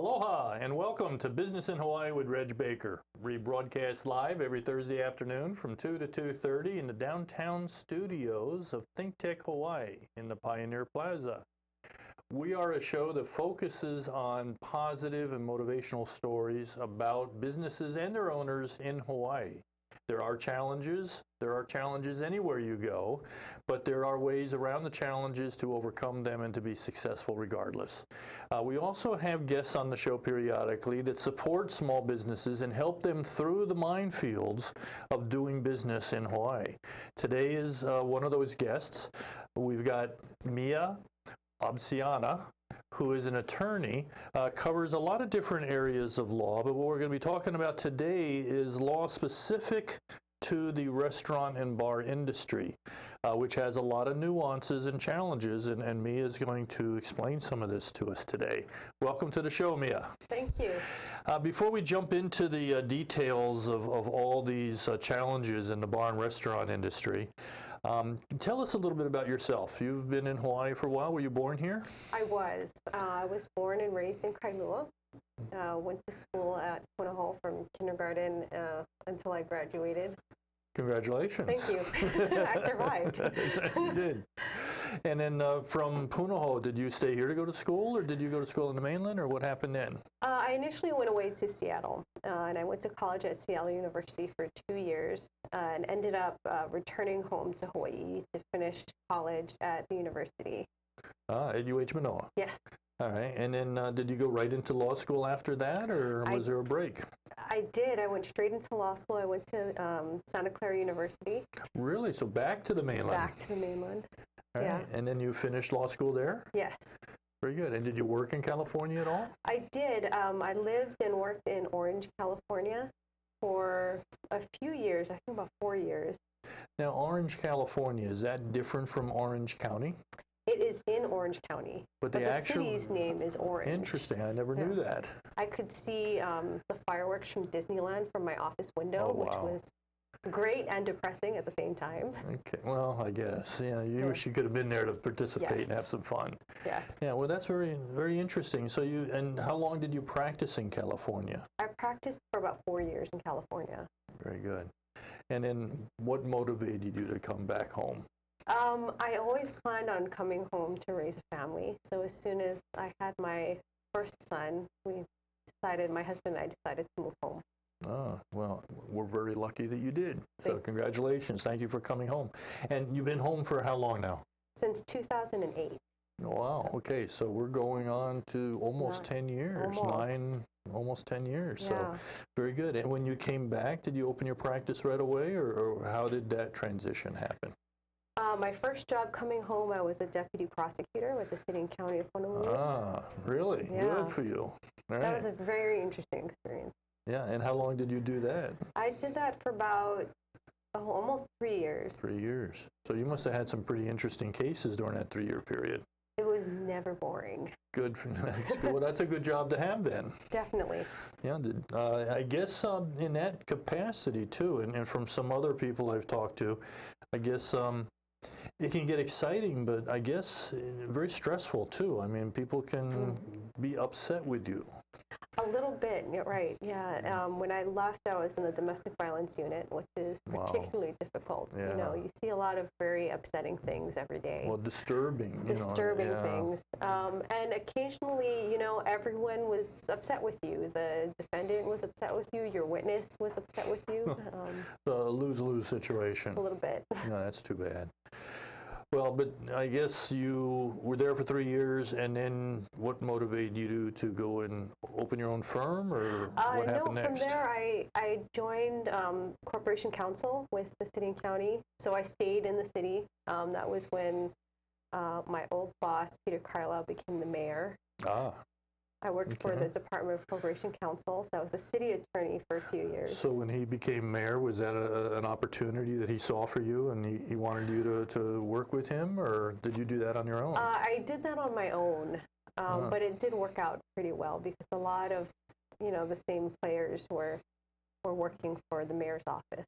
Aloha and welcome to Business in Hawaii with Reg Baker. Rebroadcast live every Thursday afternoon from 2 to 2:30 in the downtown studios of ThinkTech Hawaii in the Pioneer Plaza. We are a show that focuses on positive and motivational stories about businesses and their owners in Hawaii. There are challenges anywhere you go, but there are ways around the challenges to overcome them and to be successful regardless. We also have guests on the show periodically that support small businesses and help them through the minefields of doing business in Hawaii. Today is one of those guests. We've got Mia Obciana, who is an attorney, covers a lot of different areas of law, but what we're going to be talking about today is law specific to the restaurant and bar industry, which has a lot of nuances and challenges, and Mia is going to explain some of this to us today. Welcome to the show, Mia. Thank you. Before we jump into the details of all these challenges in the bar and restaurant industry, tell us a little bit about yourself. You've been in Hawaii for a while. Were you born here? I was. I was born and raised in Kailua. Went to school at Punahou from kindergarten until I graduated. Congratulations. Thank you. I survived. You did. And then from Punahou, did you stay here to go to school, or did you go to school in the mainland, or what happened then? I initially went away to Seattle, and I went to college at Seattle University for 2 years and ended up returning home to Hawaii to finish college at the university. At UH Manoa? Yes. All right. And then did you go right into law school after that, or was there a break? I did. I went straight into law school. I went to Santa Clara University. Really? So back to the mainland? Back to the mainland. All right. And then you finished law school there? Yes. Very good. And did you work in California at all? I did. I lived and worked in Orange, California for a few years, I think about 4 years. Now, Orange, California, is that different from Orange County? It is in Orange County, but the city's name is Orange. Interesting. I never knew that. I could see the fireworks from Disneyland from my office window, which was great and depressing at the same time. Okay. Well, I guess. Yeah, you wish you could have been there to participate and have some fun. Yes. Yeah. Well, that's very, very interesting. So you, and how long did you practice in California? I practiced for about 4 years in California. Very good. And then what motivated you to come back home? I always planned on coming home to raise a family. So as soon as I had my first son, my husband and I decided to move home. Oh, well, we're very lucky that you did. So congratulations. Thank you for coming home. And you've been home for how long now? Since 2008. Wow. Okay. So we're going on to almost 10 years. Almost 10 years. Yeah. So very good. And when you came back, did you open your practice right away, or how did that transition happen? My first job coming home, I was a deputy prosecutor with the city and county of Honolulu. Ah, really? Yeah. Good for you. All right. That was a very interesting experience. Yeah, and how long did you do that? I did that for about almost 3 years. 3 years. So you must have had some pretty interesting cases during that 3 year period. It was never boring. Good. Well, that's a good job to have then. Definitely. Yeah, I guess in that capacity too, and from some other people I've talked to, I guess it can get exciting, but I guess very stressful too. I mean, people can be upset with you. A little bit, right, yeah. When I left, I was in the domestic violence unit, which is particularly difficult. Yeah. You know, you see a lot of very upsetting things every day. Well, disturbing things. And occasionally, you know, everyone was upset with you. The defendant was upset with you. Your witness was upset with you. The lose-lose situation. A little bit. No, that's too bad. Well, but I guess you were there for 3 years, and then what motivated you to go and open your own firm, or what happened next? No, from there I joined Corporation Counsel with the city and county, so I stayed in the city. That was when my old boss, Peter Carlisle, became the mayor. Ah. I worked for the Department of Corporation Counsel, so I was a city attorney for a few years. So when he became mayor, was that an opportunity that he saw for you, and he wanted you to work with him, or did you do that on your own? I did that on my own, but it did work out pretty well, because a lot of, you know, the same players were working for the mayor's office.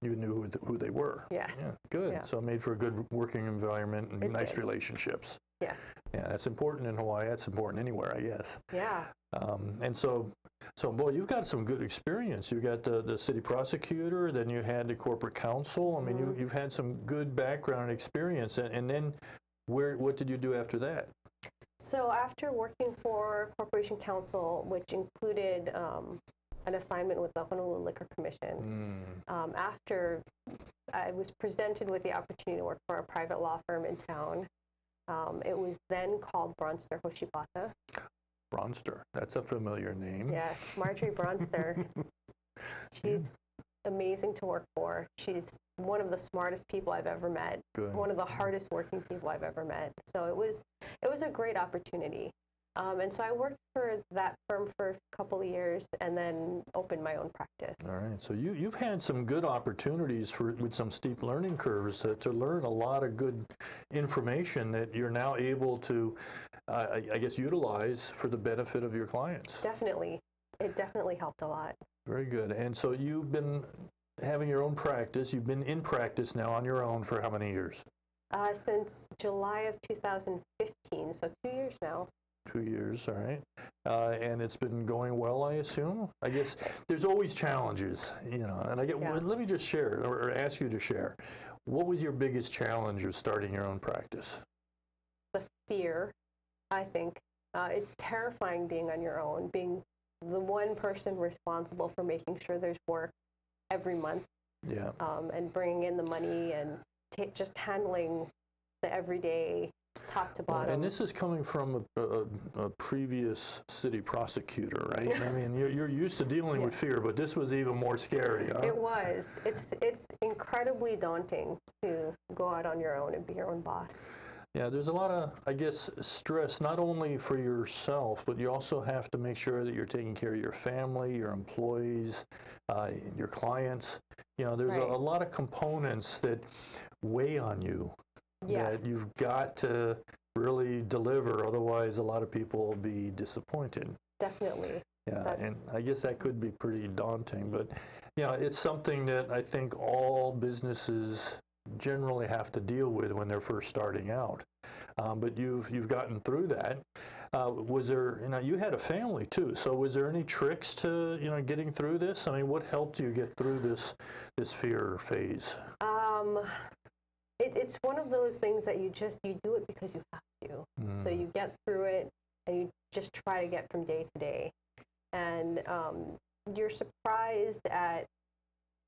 You knew who they were. Yes. Yeah, good. Yeah. So it made for a good working environment and nice relationships. Yes. Yeah, that's important in Hawaii. That's important anywhere, I guess. Yeah. And so boy, you've got some good experience. You got the city prosecutor, then you had the corporate counsel. I mean, you've had some good background and experience. And then what did you do after that? So after working for Corporation Counsel, which included an assignment with the Honolulu Liquor Commission, after I was presented with the opportunity to work for a private law firm in town, it was then called Bronster Hoshibata. Bronster, that's a familiar name. Yes, Marjorie Bronster. She's amazing to work for. She's one of the smartest people I've ever met. Good. One of the hardest working people I've ever met. So it was a great opportunity. And so I worked for that firm for a couple of years and then opened my own practice. All right. So you've had some good opportunities with some steep learning curves to learn a lot of good information that you're now able to, I guess, utilize for the benefit of your clients. Definitely. It definitely helped a lot. Very good. And so you've been having your own practice. You've been in practice now on your own for how many years? Since July of 2015, so 2 years now. 2 years, all right. And it's been going well, I assume? I guess there's always challenges, you know. And I get, yeah. Well, let me just share, or ask you to share. What was your biggest challenge of starting your own practice? The fear, I think. It's terrifying being on your own, being the one person responsible for making sure there's work every month. Yeah. And bringing in the money and just handling the everyday top to bottom. And this is coming from a previous city prosecutor, right? I mean, you're used to dealing with fear, but this was even more scary. Huh? It was. It's incredibly daunting to go out on your own and be your own boss. Yeah, there's a lot of, I guess, stress, not only for yourself, but you also have to make sure that you're taking care of your family, your employees, your clients. You know, there's a lot of components that weigh on you. Yes. That you've got to really deliver, otherwise a lot of people will be disappointed. Definitely. Yeah, and I guess that could be pretty daunting, but yeah, it's something that I think all businesses generally have to deal with when they're first starting out. But you've gotten through that. Was there, you know, you had a family too, so was there any tricks to, you know, getting through this? I mean, what helped you get through this fear phase? It's one of those things that you do it because you have to. So you get through it and you just try to get from day to day. And you're surprised at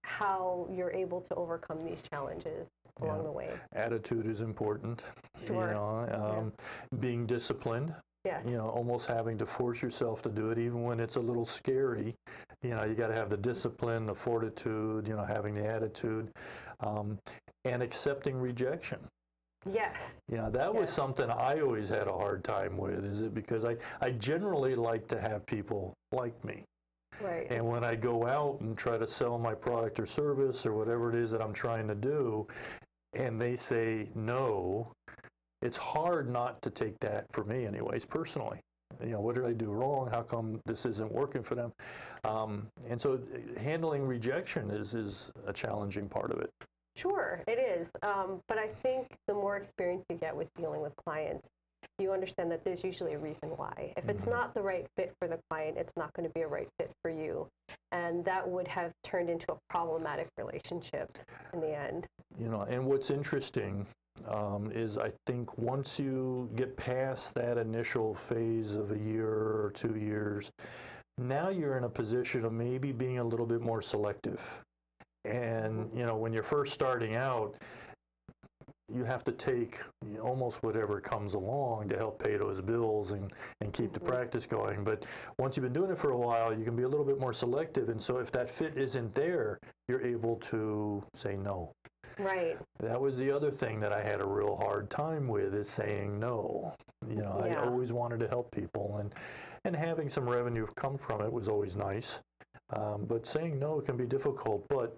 how you're able to overcome these challenges along the way. Attitude is important. Sure. You know, being disciplined. Yes. You know, almost having to force yourself to do it, even when it's a little scary. You know, you got to have the discipline, the fortitude, you know, having the attitude. And accepting rejection. Yes. Yeah, that was something I always had a hard time with, is it because I generally like to have people like me. Right. And when I go out and try to sell my product or service or whatever it is that I'm trying to do, and they say no, it's hard not to take that, for me anyways, personally. You know, what did I do wrong? How come this isn't working for them? And so handling rejection is a challenging part of it. Sure, it is. But I think the more experience you get with dealing with clients, you understand that there's usually a reason why. If it's not the right fit for the client, it's not going to be a right fit for you. And that would have turned into a problematic relationship in the end. You know, and what's interesting is I think once you get past that initial phase of a year or 2 years, now you're in a position of maybe being a little bit more selective. And, you know, when you're first starting out, you have to take almost whatever comes along to help pay those bills and keep the practice going. But once you've been doing it for a while, you can be a little bit more selective. And so if that fit isn't there, you're able to say no. Right. That was the other thing that I had a real hard time with, is saying no. You know, I always wanted to help people. And having some revenue come from it was always nice. But saying no can be difficult, but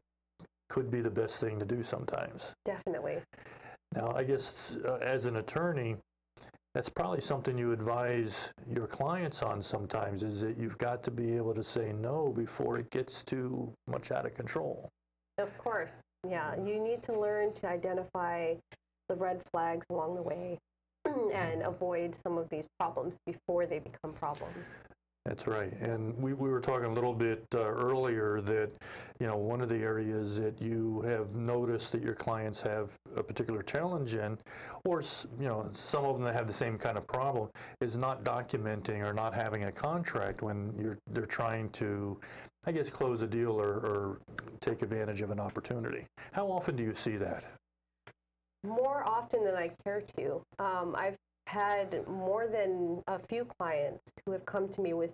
could be the best thing to do sometimes. Definitely. Now, I guess as an attorney, that's probably something you advise your clients on sometimes, is that you've got to be able to say no before it gets too much out of control. Of course, yeah. You need to learn to identify the red flags along the way and avoid some of these problems before they become problems. That's right. And we were talking a little bit earlier that, you know, one of the areas that you have noticed that your clients have a particular challenge in, or, you know, some of them that have the same kind of problem, is not documenting or not having a contract when they're trying to, I guess, close a deal or take advantage of an opportunity. How often do you see that? More often than I care to. I've had more than a few clients who have come to me with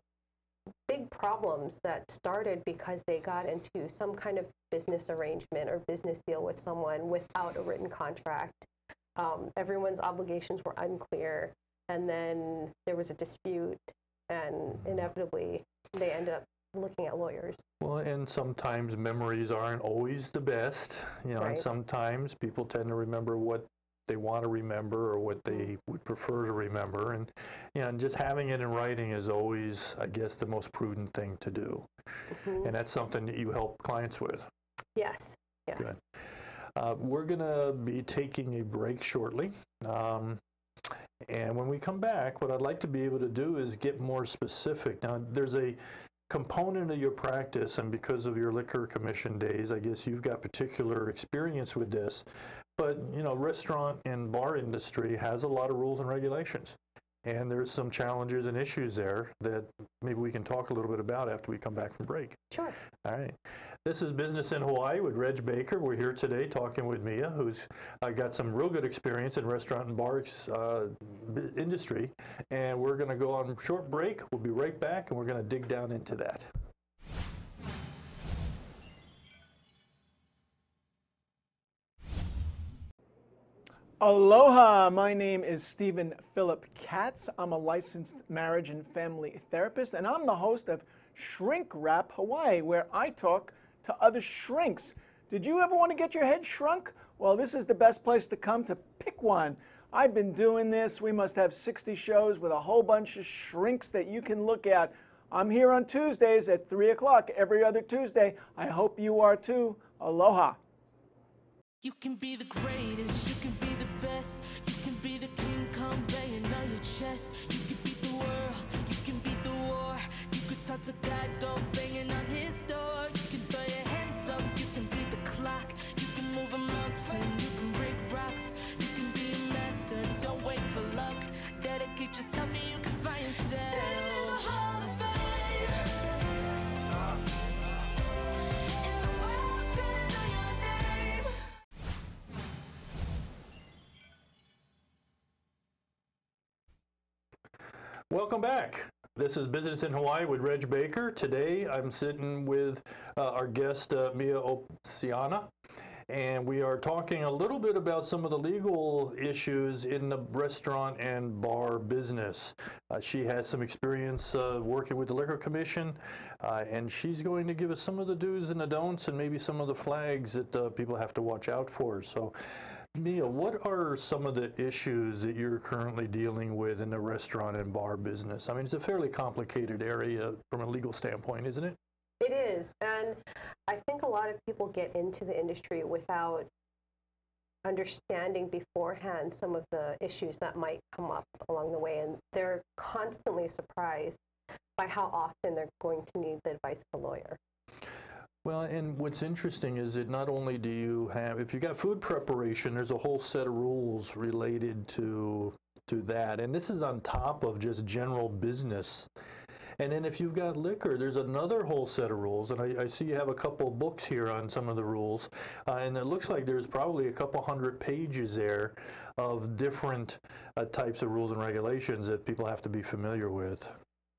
big problems that started because they got into some kind of business arrangement or business deal with someone without a written contract. Everyone's obligations were unclear, and then there was a dispute, and inevitably they ended up looking at lawyers. Well, and sometimes memories aren't always the best, you know, right. And sometimes people tend to remember what they want to remember or what they would prefer to remember, and you know, and just having it in writing is always, I guess, the most prudent thing to do. Mm-hmm. And that's something that you help clients with. Yes. Yes. Good. We're going to be taking a break shortly. And when we come back, what I'd like to be able to do is get more specific. Now, there's a component of your practice, and because of your liquor commission days, I guess you've got particular experience with this. But, you know, restaurant and bar industry has a lot of rules and regulations. And there's some challenges and issues there that maybe we can talk a little bit about after we come back from break. Sure. All right. This is Business in Hawaii with Reg Baker. We're here today talking with Mia, who's got some real good experience in restaurant and bar industry. And we're going to go on a short break. We'll be right back, and we're going to dig down into that. Aloha! My name is Stephen Philip Katz. I'm a licensed marriage and family therapist, and I'm the host of Shrink Rap Hawaii, where I talk to other shrinks. Did you ever want to get your head shrunk? Well, this is the best place to come to pick one. I've been doing this. We must have 60 shows with a whole bunch of shrinks that you can look at. I'm here on Tuesdays at 3 o'clock every other Tuesday. I hope you are too. Aloha! You can be the greatest. You can be best. You can be the king, come banging on your chest. You can beat the world, you can beat the war. You could talk to God, go banging on his door. You can throw your hands up, you can beat the clock. You can move a mountain, you can break rocks. You can be a master, don't wait for luck. Dedicate yourself and you can find yourself. Stand in the Hall of Fame. Welcome back. This is Business in Hawaii with Reg Baker. Today I'm sitting with our guest Mia Obciana, and we are talking a little bit about some of the legal issues in the restaurant and bar business. She has some experience working with the Liquor Commission, and she's going to give us some of the do's and the don'ts and maybe some of the flags that people have to watch out for. So, Mia, what are some of the issues that you're currently dealing with in the restaurant and bar business? I mean, it's a fairly complicated area from a legal standpoint, isn't it? It is, and I think a lot of people get into the industry without understanding beforehand some of the issues that might come up along the way, and they're constantly surprised by how often they're going to need the advice of a lawyer. Well, and what's interesting is that not only do you have, if you've got food preparation, there's a whole set of rules related to that. And this is on top of just general business. And then if you've got liquor, there's another whole set of rules. And I see you have a couple of books here on some of the rules. And it looks like there's probably a couple hundred pages there of different types of rules and regulations that people have to be familiar with.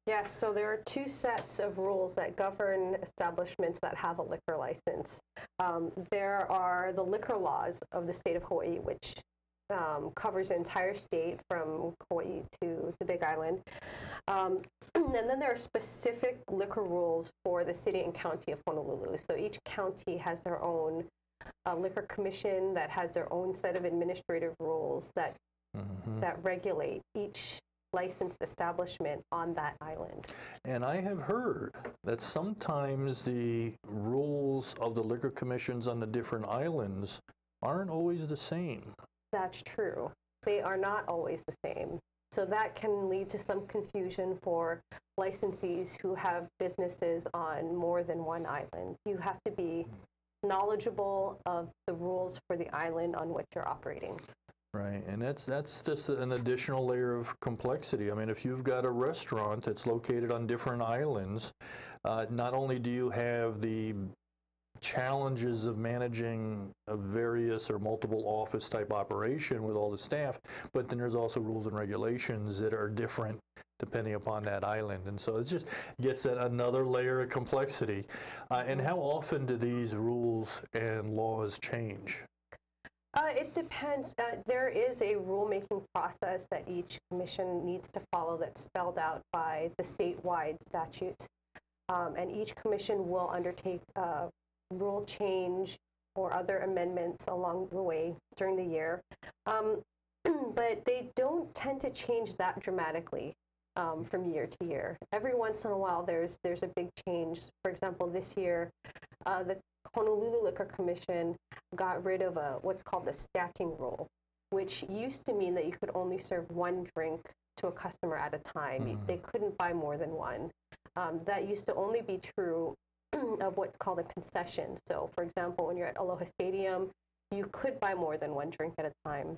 Yes, so there are two sets of rules that govern establishments that have a liquor license. There are the liquor laws of the state of Hawaii, which covers the entire state from Hawaii to the Big Island. And then there are specific liquor rules for the city and county of Honolulu. So each county has their own liquor commission that has their own set of administrative rules that, that regulate each licensed establishment on that island. And I have heard that sometimes the rules of the liquor commissions on the different islands aren't always the same. That's true. they are not always the same. So that can lead to some confusion for licensees who have businesses on more than one island. You have to be knowledgeable of the rules for the island on which you're operating. Right, and that's just an additional layer of complexity. I mean, if you've got a restaurant that's located on different islands, not only do you have the challenges of managing a various or multiple office type operation with all the staff, but then there's also rules and regulations that are different depending upon that island. And so it just gets at another layer of complexity. And how often do these rules and laws change? It depends. There is a rulemaking process that each commission needs to follow that's spelled out by the statewide statutes. And each commission will undertake rule change or other amendments along the way during the year. But they don't tend to change that dramatically from year to year. Every once in a while, there's a big change. For example, this year, the Honolulu Liquor Commission got rid of what's called the stacking rule, which used to mean that you could only serve one drink to a customer at a time. Mm-hmm. They couldn't buy more than one. That used to only be true of what's called a concession. So, for example, when you're at Aloha Stadium, you could buy more than one drink at a time.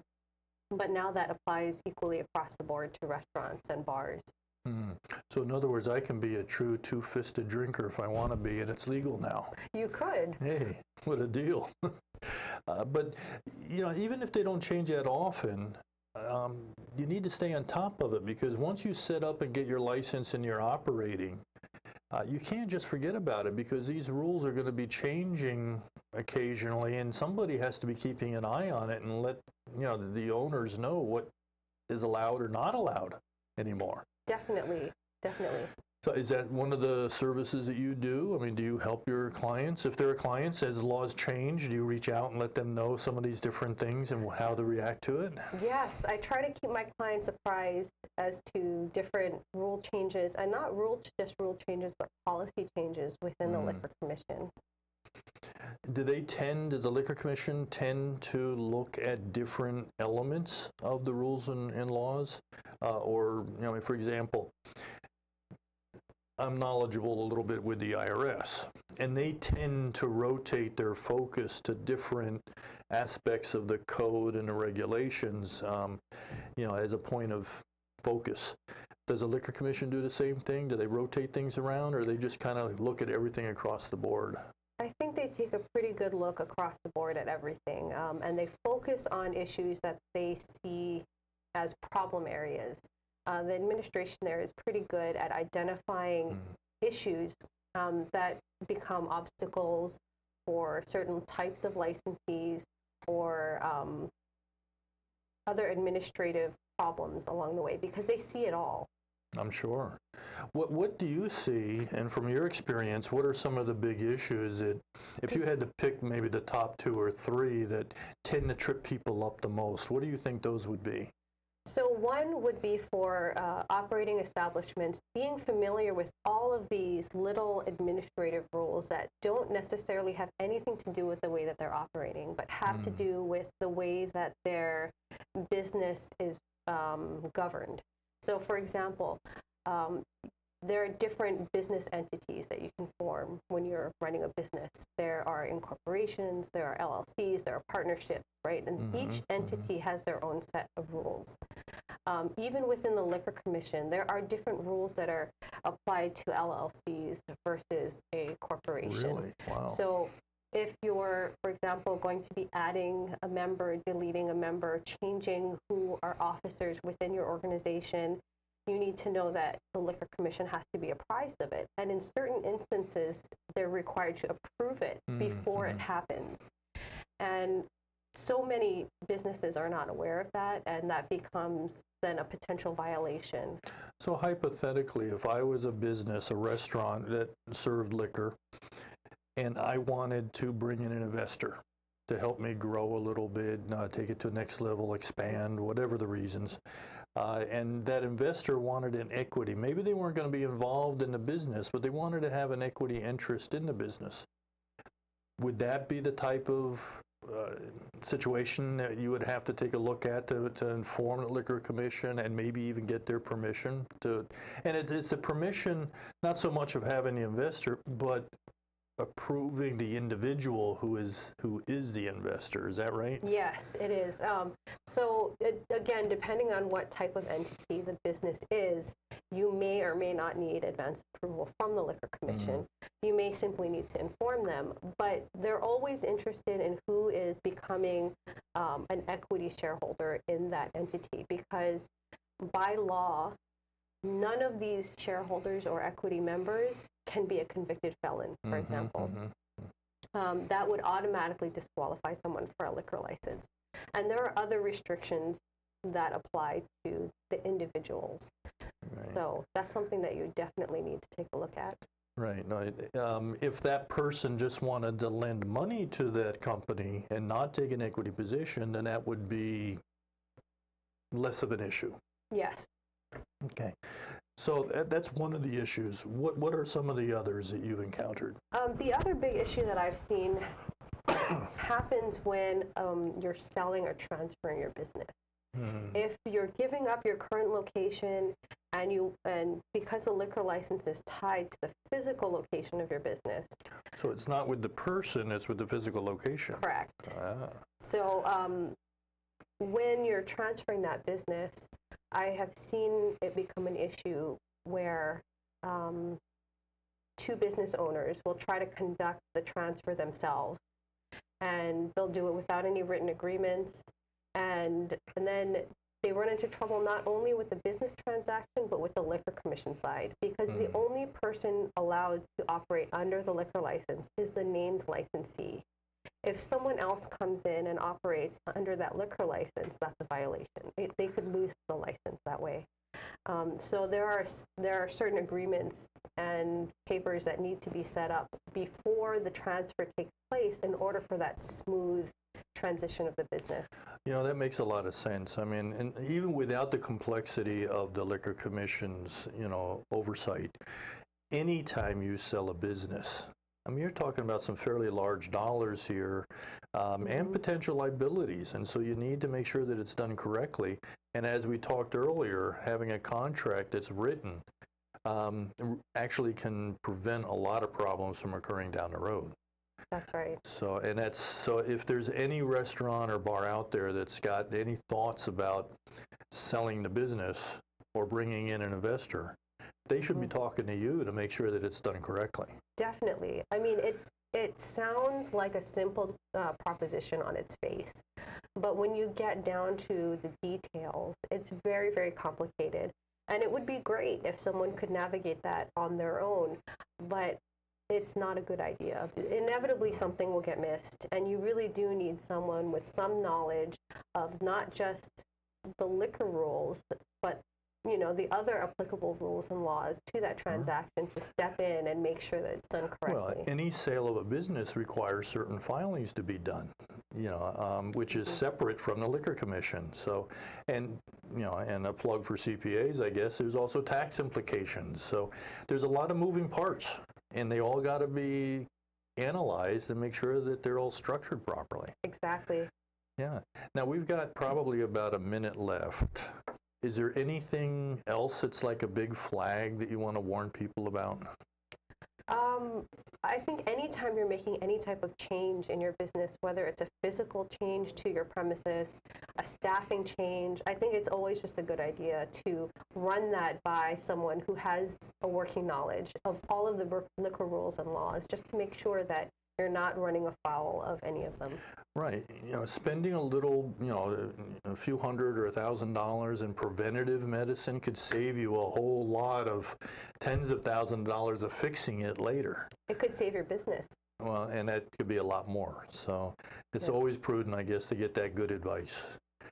But now that applies equally across the board to restaurants and bars. Mm. So, in other words, I can be a true two-fisted drinker if I want to be, and it's legal now. You could. Hey, what a deal. But, you know, even if they don't change that often, you need to stay on top of it, because once you set up and get your license and you're operating, you can't just forget about it, because these rules are going to be changing occasionally, and somebody has to be keeping an eye on it and let the owners know what is allowed or not allowed anymore. Definitely, definitely. So is that one of the services that you do? I mean, do you help your clients? If there are clients, as the laws change, do you reach out and let them know some of these different things and how to react to it? Yes, I try to keep my clients surprised as to different rule changes, and not just rule changes, but policy changes within the Liquor Commission. Do they does the Liquor Commission tend to look at different elements of the rules and laws? Or, you know, for example, I'm knowledgeable a little bit with the IRS, and they tend to rotate their focus to different aspects of the code and the regulations, as a point of focus. Does the Liquor Commission do the same thing? Do they rotate things around, or they just kind of look at everything across the board? I think they take a pretty good look across the board at everything, and they focus on issues that they see as problem areas. The administration there is pretty good at identifying issues that become obstacles for certain types of licensees or other administrative problems along the way, because they see it all. I'm sure. What do you see, and from your experience, what are some of the big issues that, if you had to pick maybe the top two or three that tend to trip people up the most, what do you think those would be? So one would be for operating establishments being familiar with all of these little administrative rules that don't necessarily have anything to do with the way that they're operating, but have to do with the way that their business is governed. So, for example, there are different business entities that you can form when you're running a business. There are incorporations, there are LLCs, there are partnerships, right? And each entity has their own set of rules. Even within the Liquor Commission, there are different rules that are applied to LLCs versus a corporation. Really? Wow. So if you're, for example, going to be adding a member, deleting a member, changing who are officers within your organization, you need to know that the Liquor Commission has to be apprised of it. And in certain instances, they're required to approve it before it happens. And so many businesses are not aware of that, and that becomes then a potential violation. So hypothetically, if I was a business, a restaurant that served liquor, and I wanted to bring in an investor to help me grow a little bit, take it to the next level, expand, whatever the reasons. And that investor wanted an equity. Maybe they weren't going to be involved in the business, but they wanted to have an equity interest in the business. Would that be the type of situation that you would have to take a look at to inform the Liquor Commission and maybe even get their permission to, and it's the permission, not so much of having the investor, but approving the individual who is the investor. Is that right? Yes, it is. So again, depending on what type of entity the business is, you may or may not need advance approval from the Liquor Commission. Mm-hmm. You may simply need to inform them, but they're always interested in who is becoming an equity shareholder in that entity, because by law, none of these shareholders or equity members can be a convicted felon, for example. Mm-hmm. That would automatically disqualify someone for a liquor license. And there are other restrictions that apply to the individuals. Right. So that's something that you definitely need to take a look at. Right. No, if that person just wanted to lend money to that company and not take an equity position, then that would be less of an issue. Yes. Okay. So that's one of the issues. What are some of the others that you've encountered? The other big issue that I've seen happens when you're selling or transferring your business. Mm. If you're giving up your current location and because the liquor license is tied to the physical location of your business. So it's not with the person, it's with the physical location. Correct. Ah. So when you're transferring that business, I have seen it become an issue where two business owners will try to conduct the transfer themselves, and they'll do it without any written agreements, and then they run into trouble not only with the business transaction but with the Liquor Commission side, because the only person allowed to operate under the liquor license is the named licensee. If someone else comes in and operates under that liquor license, that's a violation. They could lose the license that way. So there are certain agreements and papers that need to be set up before the transfer takes place in order for that smooth transition of the business. You know, that makes a lot of sense. I mean, and even without the complexity of the Liquor Commission's, you know, oversight, anytime you sell a business, I mean, you're talking about some fairly large dollars here and potential liabilities, and so you need to make sure that it's done correctly. And as we talked earlier, having a contract that's written actually can prevent a lot of problems from occurring down the road. That's right. So, and that's, so if there's any restaurant or bar out there that's got any thoughts about selling the business or bringing in an investor, they should be talking to you to make sure that it's done correctly. Definitely. I mean, it sounds like a simple proposition on its face, but when you get down to the details, it's very, very complicated. And it would be great if someone could navigate that on their own, but it's not a good idea. Inevitably, something will get missed, and you really do need someone with some knowledge of not just the liquor rules, but you know, the other applicable rules and laws to that transaction to step in and make sure that it's done correctly. Well, any sale of a business requires certain filings to be done, you know, which is separate from the Liquor Commission. So, and, you know, and a plug for CPAs, I guess, there's also tax implications. So there's a lot of moving parts, and they all got to be analyzed and make sure that they're all structured properly. Exactly. Yeah. Now, we've got probably about a minute left. Is there anything else that's like a big flag that you want to warn people about? I think anytime you're making any type of change in your business, whether it's a physical change to your premises, a staffing change, I think it's always just a good idea to run that by someone who has a working knowledge of all of the liquor rules and laws, just to make sure that you're not running afoul of any of them. Right. You know, spending a little, you know, a few hundred or $1,000 in preventative medicine could save you a whole lot of tens of thousands of dollars of fixing it later. It could save your business. Well, and that could be a lot more. So it's always prudent, I guess, to get that good advice.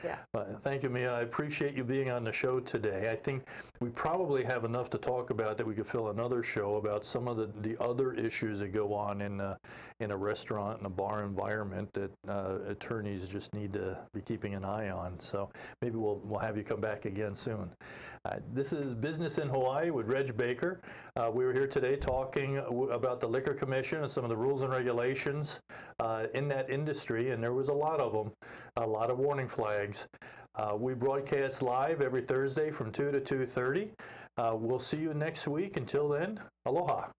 Yeah. Thank you, Mia. I appreciate you being on the show today. I think we probably have enough to talk about that we could fill another show about some of the other issues that go on in a restaurant and a bar environment that attorneys just need to be keeping an eye on. So maybe we'll have you come back again soon. This is Business in Hawaii with Reg Baker. We were here today talking about the Liquor Commission and some of the rules and regulations in that industry, and there was a lot of them, a lot of warning flags. We broadcast live every Thursday from 2 to 2:30. We'll see you next week. Until then, aloha.